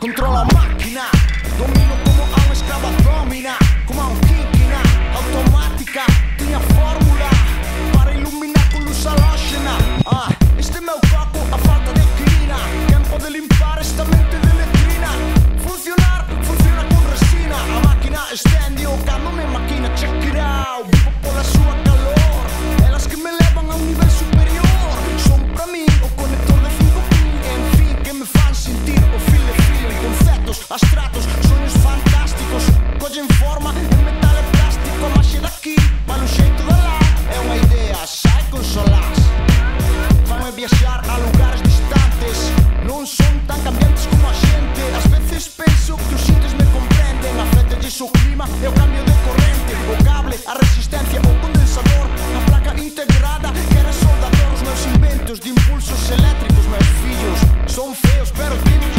Contro la macchina, domino como a una esclava domina, como a un kikina, automática, tinha fórmula, para iluminar con luz halógena. Este meu coco a falta de crina, quien puede limpar esta mente de letrina. Funcionar, funciona con resina, a máquina estende o cano, mi máquina check it out, vivo por la sua calor, elas que me elevan a un nivel superior, son para mí o conector de flujo, en fin, que me fan sentir o feel it. Conceptos, abstractos, sonhos fantásticos, coisa em forma, em metal e plástico, mas é daqui, mas no jeito de lá. É uma ideia, sai com solaz. Vamos viajar a lugares distantes, não são tão cambiantes como a gente. Às vezes penso que os sítios me compreendem. Na frente disso o clima é o cambio de corrente, o cable, a resistência, o condensador, a placa integrada que era soldador. Os meus inventos de impulsos elétricos, meus filhos, são feios, pero tienen luz.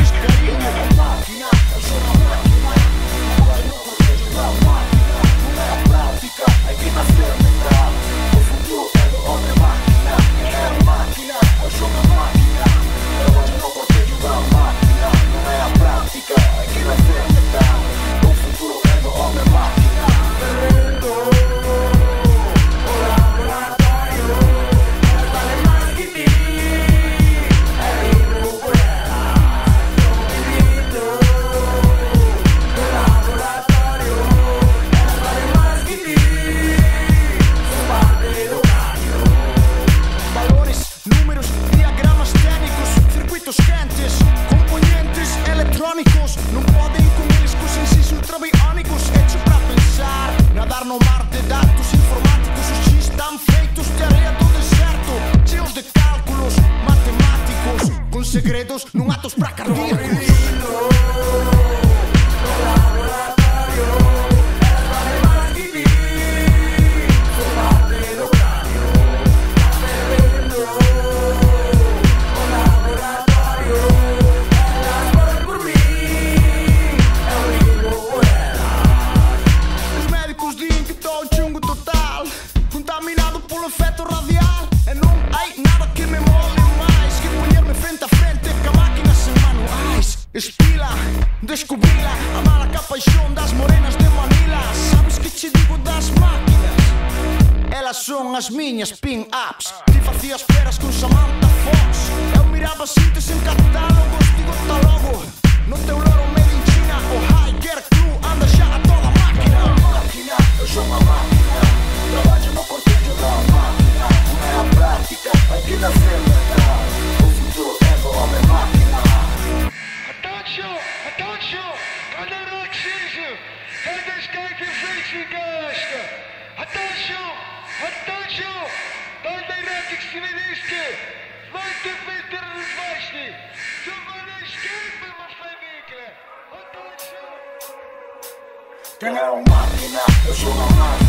Non podem comer os ensaios ultrabiônicos, hecho para pensar, nadar no mar de dados informáticos. Os X estão feitos de areia do deserto, cheios de cálculos matemáticos, com segredos num atos para cardíacos. Espila, descobrila, amar a paixão das morenas de Manila. Sabes que te digo das máquinas? Elas são as minhas pin-ups. Te fazia esperas com Samantha Fox. Eu mirava sítios em catálogos, digo tá logo. No teu loro made in China, o hiker crew anda já a toda máquina. Eu sou uma máquina, eu sou uma máquina. Trabalho no cortejo da máquina. Não é a prática, aqui na cena. O futuro é do homem-máquina. Atenção, galera do oxígeno, é dos caras que vem e gasta. Atenção, bandeirante que se ministra, vai te meter no vaste, tu vai esquecer uma família. Atenção. Quem é uma máquina, eu sou uma máquina.